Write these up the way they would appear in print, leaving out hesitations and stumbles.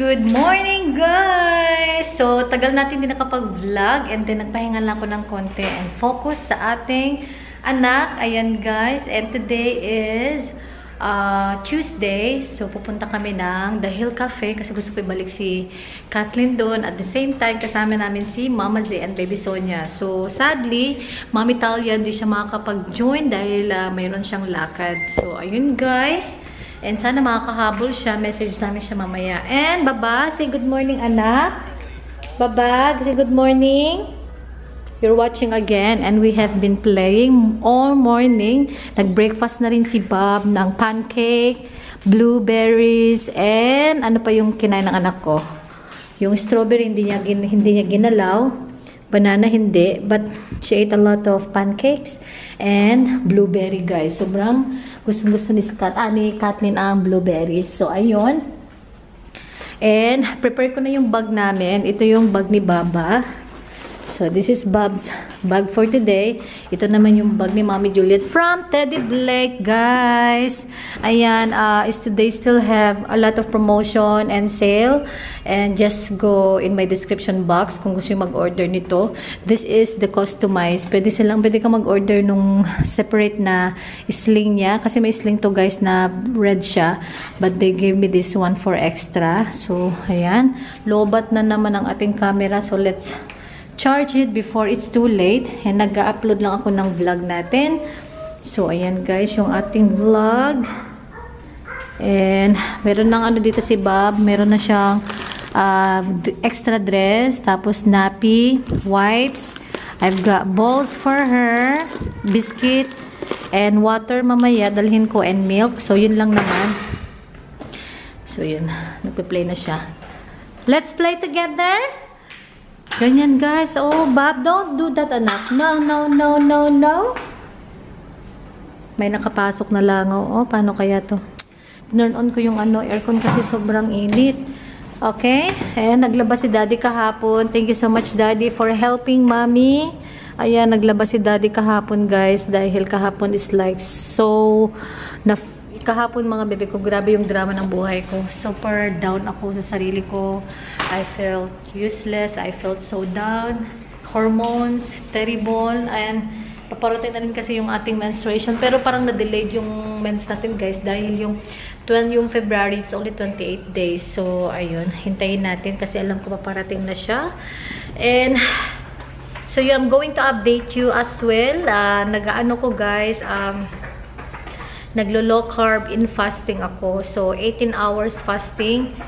Good morning, guys! So, tagal natin din nakapag-vlog and then nagpahinga lang ako ng konti and focus sa ating anak. Ayan, guys. And today is Tuesday. So, pupunta kami ng The Hill Cafe kasi gusto ko ibalik si Kathleen doon. At the same time, kasama namin si Mama Z and Baby Sonia. So, sadly, Mami Talia hindi siya makakapag-join dahil mayroon siyang lakad. So, ayun, guys. And sana makakahabol siya. Message namin siya mamaya. And, Baba, say good morning, anak. Baba, say good morning. You're watching again. And we have been playing all morning. Nag-breakfast na rin si Bob ng pancake, blueberries, and ano pa yung kinain ng anak ko. Yung strawberry, hindi niya ginalaw. Banana, hindi. But she ate a lot of pancakes and blueberry, guys. Sobrang gusto ni Kathleen ang blueberries. So, ayun. And, prepare ko na yung bag namin. Ito yung bag ni Baba. So, this is Bob's bag for today. Ito naman yung bag ni Mommy Juliet from Teddy Blake, guys. Ayan, they still have a lot of promotion and sale. And just go in my description box kung gusto yung mag-order nito. This is the customized. Pwede ka mag-order nung separate na sling niya. Kasi may sling to, guys, na red siya. But they gave me this one for extra. So, ayan. Lobat na naman ang ating camera. So, let's charge it before it's too late. And nag-upload lang ako ng vlog natin. So, ayan, guys, yung ating vlog. And, meron lang ano dito si Bob. Meron na siyang extra dress. Tapos, nappy, wipes. I've got balls for her. Biscuit. And water mamaya. Dalhin ko. And milk. So, yun lang naman. So, yun. Nagpa-play na siya. Let's play together. Ganyan, guys. Oh, Bob, don't do that, anak. No, no, no, no, no. May nakapasok na lang. Oh, paano kaya to? Turn on ko yung ano, aircon kasi sobrang init. Okay? Ayan, naglabas si Daddy kahapon. Thank you so much, Daddy, for helping Mommy. Ayan, naglabas si Daddy kahapon, guys. Dahil kahapon is like so... Kahapon, mga bebe ko, grabe yung drama ng buhay ko. Super down ako sa sarili ko. I felt useless. I felt so down. Hormones, terrible. And paparating na rin kasi yung ating menstruation. Pero parang na-delayed yung mens natin, guys. Dahil yung February, it's only 28 days. So, ayun. Hintayin natin kasi alam ko paparating na siya. And... so, yeah, I'm going to update you as well. Nag-ano ko, guys. Naglo-low carb in fasting ako. So, 18 hours fasting.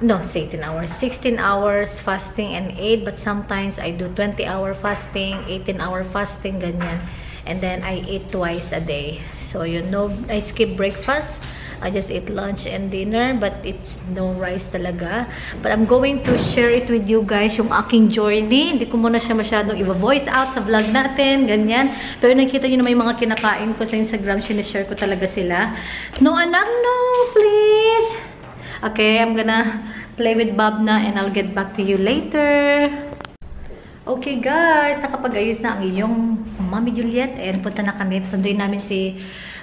No, 18 hours. 16 hours fasting and 8. But sometimes, I do 20-hour fasting, 18-hour fasting, ganyan. And then, I eat twice a day. So, you know, I skip breakfast. I just eat lunch and dinner. But it's no rice talaga. But I'm going to share it with you, guys, yung aking journey. Hindi ko muna siya masyadong i-voice out sa vlog natin, ganyan. Pero nakita nyo naman yung mga kinakain ko sa Instagram. Sinashare ko talaga sila. No, anak, no, please. Okay, I'm gonna play with Bob na and I'll get back to you later. Okay, guys, nakapag-ayos na ang iyong Mommy Juliet and punta na kami. Sunduin namin si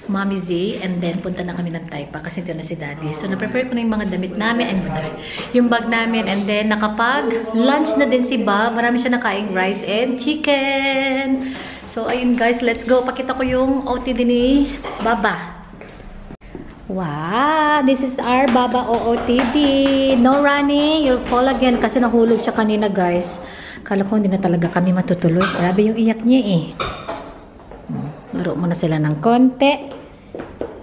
Mommy Z and then punta na kami ng Taipa kasi dito na si Daddy. So, na-prepare ko na yung mga damit namin and yung bag namin and then nakapag-lunch na din si Bob. Marami siya nakaing rice and chicken. So, ayun, guys, let's go. Pakita ko yung OOTD ni Baba. Wow! This is our Baba OOTD. No running, you'll fall again kasi nahulog siya kanina, guys. Kala ko hindi na talaga kami matutuloy. Grabe yung iyak niya eh. Laro muna sila ng konti.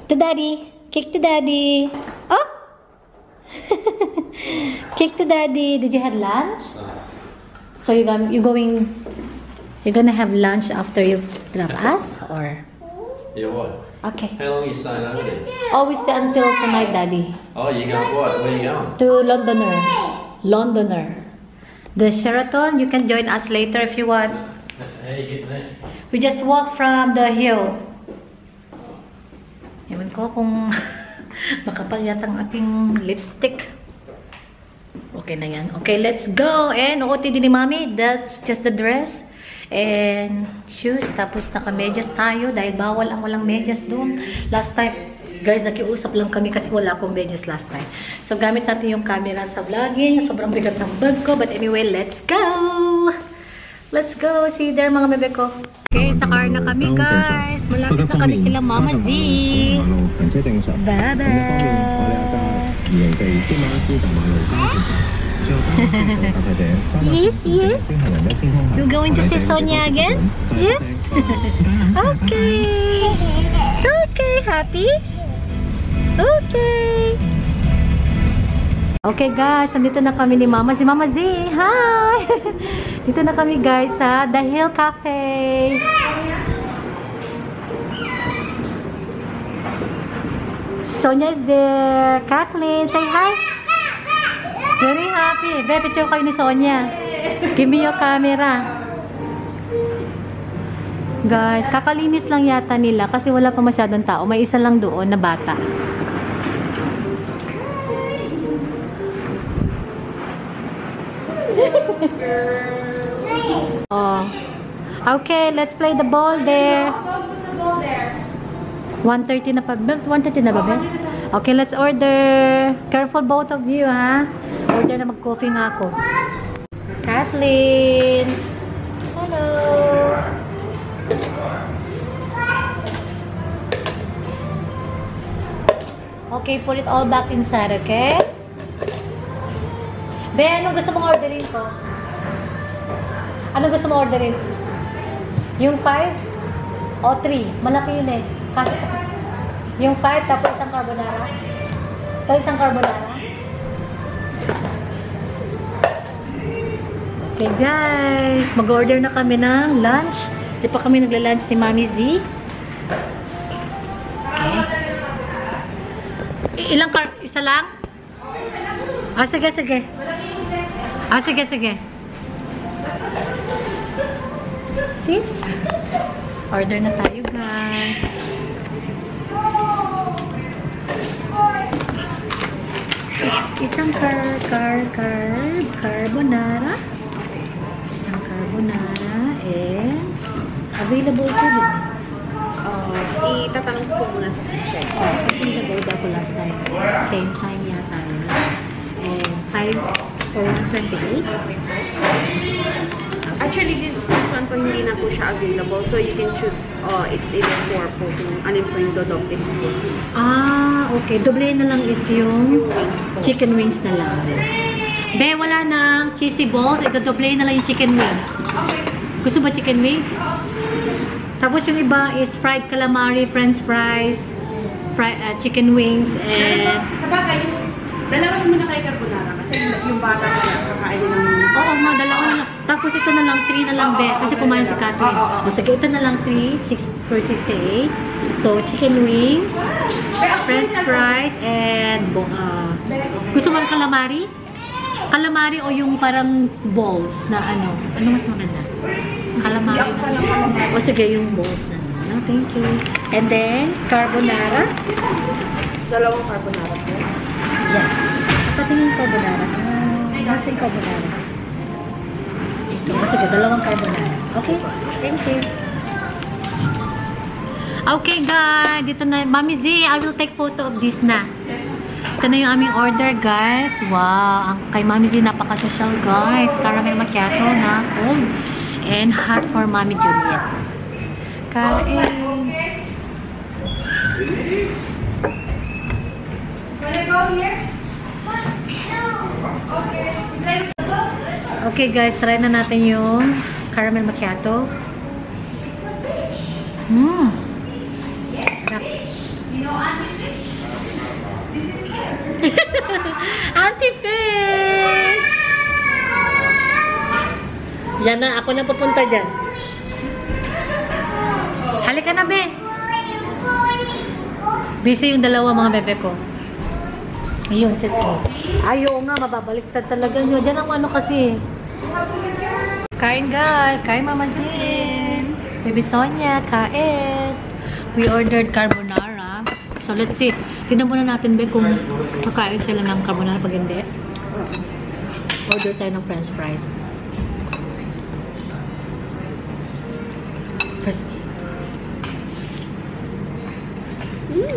To Daddy. Kick to Daddy. Oh! Kick to Daddy. Did you have lunch? So you're gonna have lunch after you drop us? Or? Yeah, what? Okay. How long are you staying over there? Oh, we stay until tonight, Daddy. Oh, you go what? Where you going? To Londoner. Londoner. The Sheraton, you can join us later if you want. How you getting there? We just walk from the hill. Ewan ko kung makapal yata ang ating lipstick. Okay na yan. Okay, let's go. And OOTD ni Mami, that's just the dress. And shoes, tapos naka-medyas tayo dahil bawal ang walang medyas doon. Last time, Guys, nakiusap lang kami kasi wala akong medyas last time. So, gamit natin yung camera sa vlogging. Sobrang bigat ng bag ko. But anyway, let's go! Let's go! See you there, mga bebe ko. Okay, sa car na kami, guys. Malapit na kami kila Mama Z. Bye-bye! Yes, yes. You're going to see Sonia again? Yes? Okay. Okay, happy? Okay. Okay guys, nandito na kami ni Mama Z. Mama Z, hi! Dito na kami guys sa The Hill Cafe. Sonia is there. Kathleen, say hi. Very happy. Be, picture kayo ni Sonia. Give me your camera. Guys, kakalinis lang yata nila kasi wala pa masyadong tao. May isa lang doon na bata. Oh. Okay, let's play the ball there. 1:30 na pa. 1:30 na ba, Ben? Okay, let's order. Careful both of you, ha? Order na mag-coffee nga ako. Kathleen! Hello! Okay, put it all back inside, okay? Be, anong gusto mong orderin ko? Anong gusto mong orderin? Yung 5? O 3? Malaki yun eh. Yung 5 tapos isang carbonara. Tapos isang carbonara. Okay guys, mag-order na kami ng lunch. Di pa kami nagla-lunch ni Mommy Z. Okay. Ilang carb? Isa lang? Ah, sige, sige. Ah, sige, sige. Sis? Order na tayo guys. Isang carbonara. Isang carbonara and available to you. Oh, itatanong ko muna sa kitchen. Oh, kasi nag-order ako last time. Same time yata yun. And 5 for 128. Actually, this one po hindi na po siya available. So, you can choose. Oh, it's either 4 po. Ano po yung dodoble po. Ah, okay. Doble na lang is yung chicken wings na lang. Be, wala nang cheesy balls. Dodoble na lang yung chicken wings. Gusto ba chicken wings? Tapos yung iba is fried calamari, french fries, fried, chicken wings, and... Sabagay, dalawa mo na kay carbonara kasi yung bata na kakain ng... Oo, dalawa na lang. Tapos ito na lang, 3 na lang, oh, bet. Kasi kumain si Catherine. Masaka ito na lang, 3, 6 for 68. So, chicken wings, french fries, and gusto mo ng calamari? Calamari o yung parang balls na ano? Ano mas maganda? Calamari na. O sige, yung balls na. No, thank you. And then, carbonara. Dalawang carbonara po. Yes. Patingin carbonara. Nasa yung carbonara. Oh, sige, dalawang carbonara. Okay, thank you. Okay guys, dito na. Mommy Z, I will take photo of this na. Ito na yung aming order guys. Wow, kay Mommy Z napaka-social guys. Caramel macchiato na cold and hot for Mommy Juliet. Kain. Wanna go here? Okay. Okay guys, try na natin yung caramel macchiato. Mmm. Sarap. Auntie Fish! Yan na, ako na papunta dyan. Halika na, be. Busy yung dalawa mga bebe ko. Ayun, sit ko. Ayaw nga, mababaliktad talaga nyo. Dyan ang ano kasi. Kain guys, kain Mama Zin. Baby Sonia, kain. We ordered carbonara. So let's see. Tignan muna natin ba kung makain sila ng carbonara pag hindi. Order tayo ng french fries. First. No. Yeah,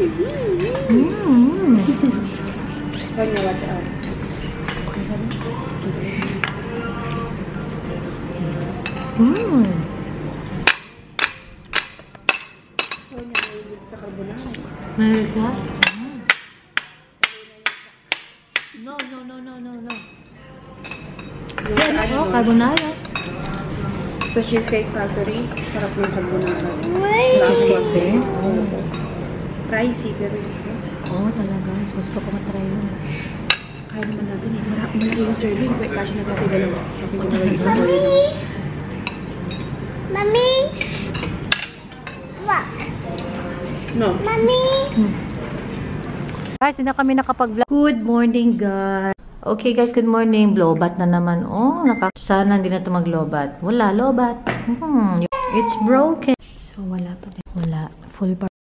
no, carbonara. Sa Cheesecake Factory, sarap ng carbonara. Wait! Cheesecake ba? Pricey, pero oo, talaga. Gusto ko matry yun. Kaya naman natin eh. Malaki yung serving. Wait, kasi na natin dalawa. Mami! Mami! What? No. Mami! Guys, hindi na kami nakapag-vlog. Good morning, guys. Okay, guys, good morning. Lobat na naman. Oh, sana hindi na ito mag-lobat. Wala, lobat. It's broken. So, wala pa din. Wala. Full bar.